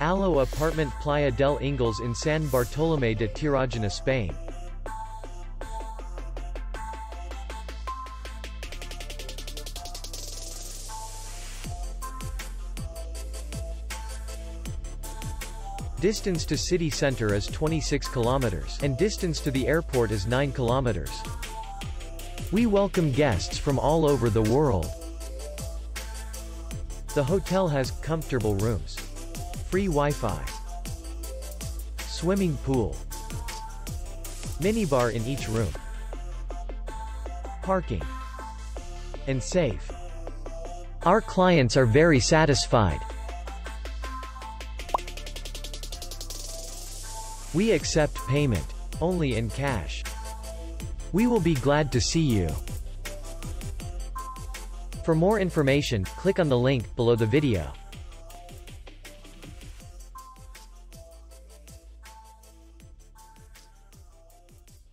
Aloe Apartment Playa del Ingles in San Bartolome de Tirajana, Spain. Distance to city center is 26 kilometers, and distance to the airport is 9 kilometers. We welcome guests from all over the world. The hotel has comfortable rooms, free Wi-Fi, swimming pool, minibar in each room, parking, and safe. Our clients are very satisfied. We accept payment only in cash. We will be glad to see you. For more information, click on the link below the video.